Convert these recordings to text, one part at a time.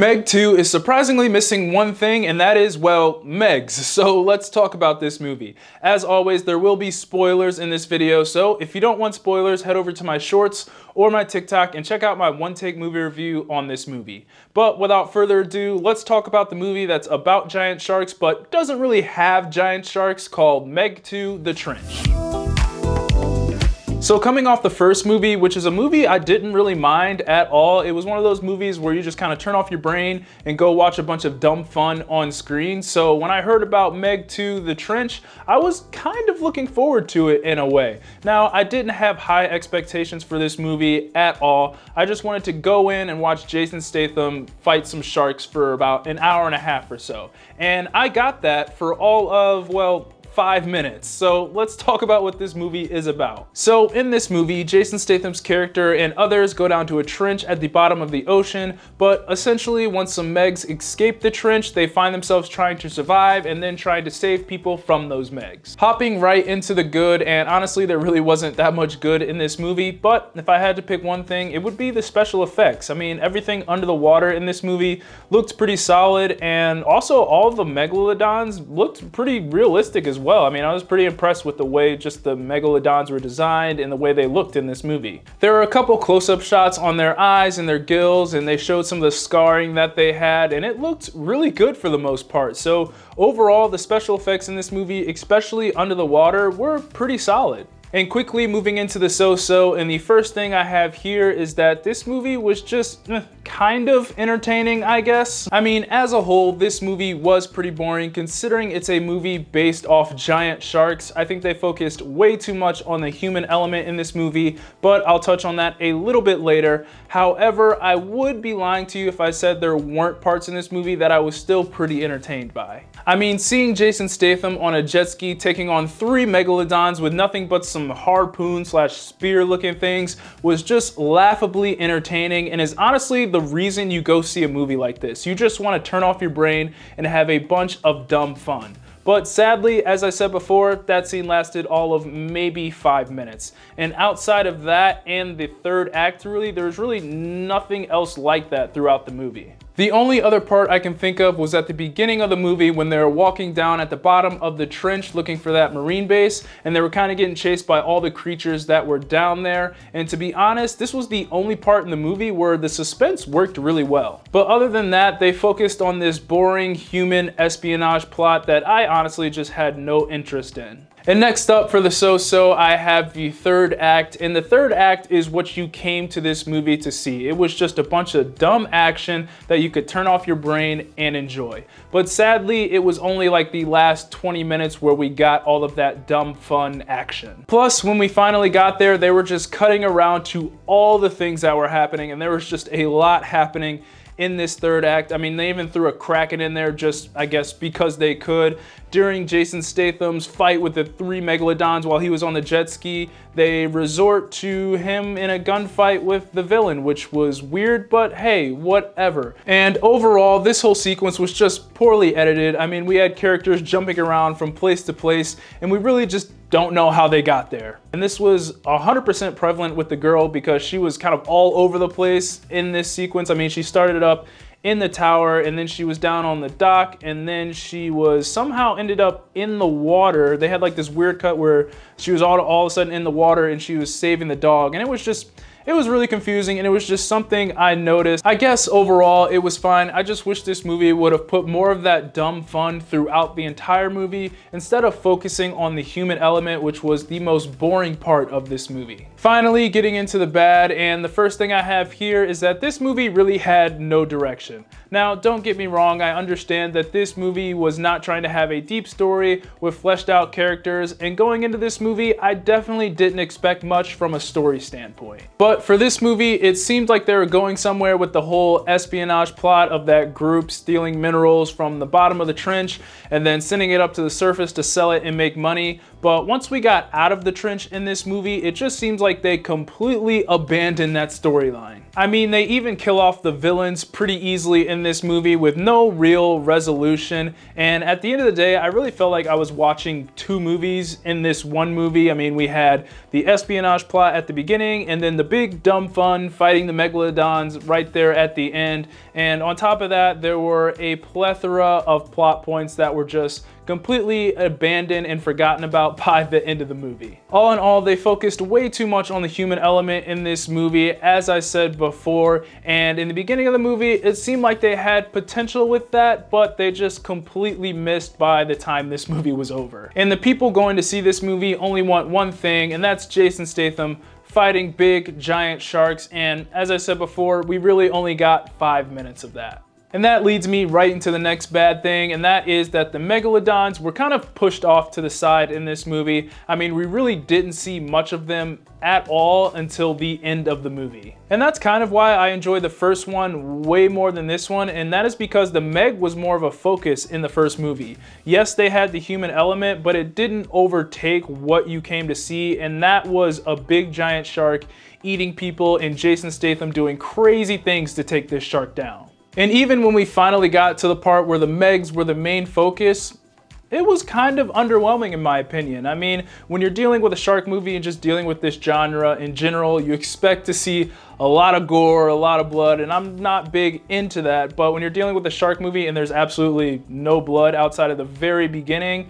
Meg 2 is surprisingly missing one thing, and that is, well, Megs. So let's talk about this movie. As always, there will be spoilers in this video, so if you don't want spoilers, head over to my shorts or my TikTok and check out my one-take movie review on this movie. But without further ado, let's talk about the movie that's about giant sharks but doesn't really have giant sharks, called Meg 2: The Trench. So coming off the first movie, which is a movie I didn't really mind at all, it was one of those movies where you just kind of turn off your brain and go watch a bunch of dumb fun on screen. So when I heard about Meg 2: The Trench, I was kind of looking forward to it in a way. Now, I didn't have high expectations for this movie at all. I just wanted to go in and watch Jason Statham fight some sharks for about an hour and a half or so. And I got that for all of, well, 5 minutes. So let's talk about what this movie is about. So in this movie, Jason Statham's character and others go down to a trench at the bottom of the ocean, but essentially once some Megs escape the trench, they find themselves trying to survive and then trying to save people from those Megs. Hopping right into the good, and honestly there really wasn't that much good in this movie, but if I had to pick one thing, it would be the special effects. I mean, everything under the water in this movie looked pretty solid, and also all the Megalodons looked pretty realistic as well. I mean, I was pretty impressed with the way just the Megalodons were designed and the way they looked in this movie. There were a couple close-up shots on their eyes and their gills, and they showed some of the scarring that they had, and it looked really good for the most part. So overall, the special effects in this movie, especially under the water, were pretty solid. And quickly moving into the so-so, and the first thing I have here is that this movie was just kind of entertaining, I guess. I mean, as a whole, this movie was pretty boring considering it's a movie based off giant sharks. I think they focused way too much on the human element in this movie, but I'll touch on that a little bit later. However, I would be lying to you if I said there weren't parts in this movie that I was still pretty entertained by. I mean, seeing Jason Statham on a jet ski taking on 3 Megalodons with nothing but some harpoon/spear looking things was just laughably entertaining, and is honestly the reason you go see a movie like this. You just want to turn off your brain and have a bunch of dumb fun. But sadly, as I said before, that scene lasted all of maybe 5 minutes. And outside of that and the third act, really, there's really nothing else like that throughout the movie. The only other part I can think of was at the beginning of the movie when they were walking down at the bottom of the trench looking for that marine base, and they were kind of getting chased by all the creatures that were down there. And to be honest, this was the only part in the movie where the suspense worked really well. But other than that, they focused on this boring human espionage plot that I honestly just had no interest in. And next up for the so-so, I have the third act, and the third act is what you came to this movie to see. It was just a bunch of dumb action that you could turn off your brain and enjoy. But sadly, it was only like the last 20 minutes where we got all of that dumb fun action. Plus, when we finally got there, they were just cutting around to all the things that were happening, and there was just a lot happening in this third act. I mean, they even threw a Kraken in there just, I guess, because they could. During Jason Statham's fight with the 3 Megalodons while he was on the jet ski, they resort to him in a gunfight with the villain, which was weird, but hey, whatever. And overall, this whole sequence was just poorly edited. I mean, we had characters jumping around from place to place, and we really just don't know how they got there. And this was 100% prevalent with the girl because she was kind of all over the place in this sequence. I mean, she started up in the tower, and then she was down on the dock, and then she was somehow ended up in the water. They had like this weird cut where she was all of a sudden in the water and she was saving the dog, and it was really confusing, and it was just something I noticed. I guess overall it was fine. I just wish this movie would have put more of that dumb fun throughout the entire movie instead of focusing on the human element, which was the most boring part of this movie. Finally, getting into the bad, and the first thing I have here is that this movie really had no direction. Now, don't get me wrong, I understand that this movie was not trying to have a deep story with fleshed out characters, and going into this movie, I definitely didn't expect much from a story standpoint. But for this movie, it seemed like they were going somewhere with the whole espionage plot of that group stealing minerals from the bottom of the trench and then sending it up to the surface to sell it and make money. But once we got out of the trench in this movie, it just seems like they completely abandoned that storyline. I mean, they even kill off the villains pretty easily in this movie with no real resolution. And at the end of the day, I really felt like I was watching 2 movies in this one movie. I mean, we had the espionage plot at the beginning, and then the big big dumb fun fighting the Megalodons right there at the end. And on top of that, there were a plethora of plot points that were just completely abandoned and forgotten about by the end of the movie. All in all, they focused way too much on the human element in this movie, as I said before, and in the beginning of the movie, it seemed like they had potential with that, but they just completely missed by the time this movie was over. And the people going to see this movie only want one thing, and that's Jason Statham fighting big, giant sharks, and as I said before, we really only got 5 minutes of that. And that leads me right into the next bad thing, and that is that the Megalodons were kind of pushed off to the side in this movie. I mean, we really didn't see much of them at all until the end of the movie. And that's kind of why I enjoy the first one way more than this one, and that is because the Meg was more of a focus in the first movie. Yes, they had the human element, but it didn't overtake what you came to see, and that was a big giant shark eating people and Jason Statham doing crazy things to take this shark down. And even when we finally got to the part where the Megs were the main focus, it was kind of underwhelming in my opinion. I mean, when you're dealing with a shark movie and just dealing with this genre in general, you expect to see a lot of gore, a lot of blood, and I'm not big into that, but when you're dealing with a shark movie and there's absolutely no blood outside of the very beginning,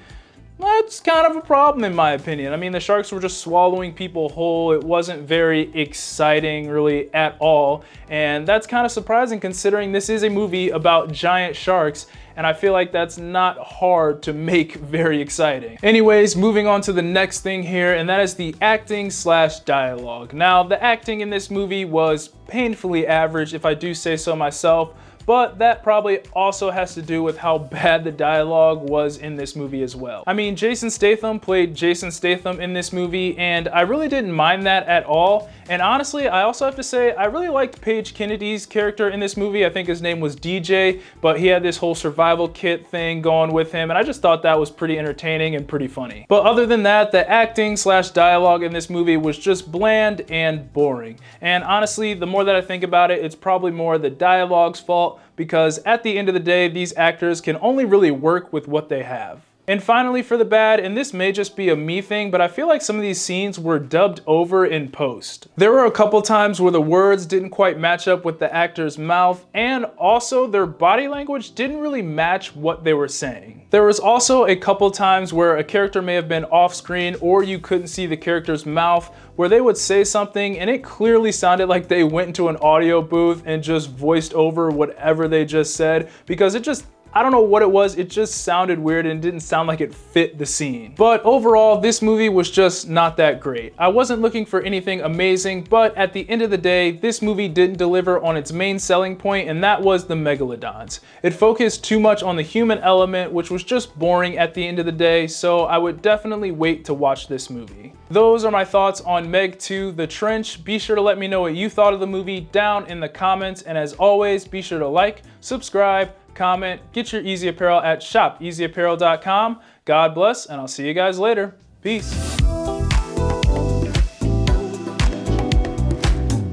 that's kind of a problem in my opinion. I mean, the sharks were just swallowing people whole. It wasn't very exciting really at all. And that's kind of surprising considering this is a movie about giant sharks. And I feel like that's not hard to make very exciting. Anyways, moving on to the next thing here, and that is the acting slash dialogue. Now, the acting in this movie was painfully average, if I do say so myself. But that probably also has to do with how bad the dialogue was in this movie as well. I mean, Jason Statham played Jason Statham in this movie, and I really didn't mind that at all. And honestly, I also have to say, I really liked Page Kennedy's character in this movie. I think his name was DJ, but he had this whole survival kit thing going with him, and I just thought that was pretty entertaining and pretty funny. But other than that, the acting slash dialogue in this movie was just bland and boring. And honestly, the more that I think about it, it's probably more the dialogue's fault, because at the end of the day, these actors can only really work with what they have. And finally, for the bad, and this may just be a me thing, but I feel like some of these scenes were dubbed over in post. There were a couple times where the words didn't quite match up with the actor's mouth, and also their body language didn't really match what they were saying. There was also a couple times where a character may have been off screen or you couldn't see the character's mouth, where they would say something and it clearly sounded like they went into an audio booth and just voiced over whatever they just said, because it just, I don't know what it was, it just sounded weird and didn't sound like it fit the scene. But overall, this movie was just not that great. I wasn't looking for anything amazing, but at the end of the day, this movie didn't deliver on its main selling point, and that was the Megalodons. It focused too much on the human element, which was just boring at the end of the day, so I would definitely wait to watch this movie. Those are my thoughts on Meg 2: The Trench. Be sure to let me know what you thought of the movie down in the comments, and as always, be sure to like, subscribe, comment, get your Easy Apparel at shopEasyApparel.com. God bless, and I'll see you guys later. Peace.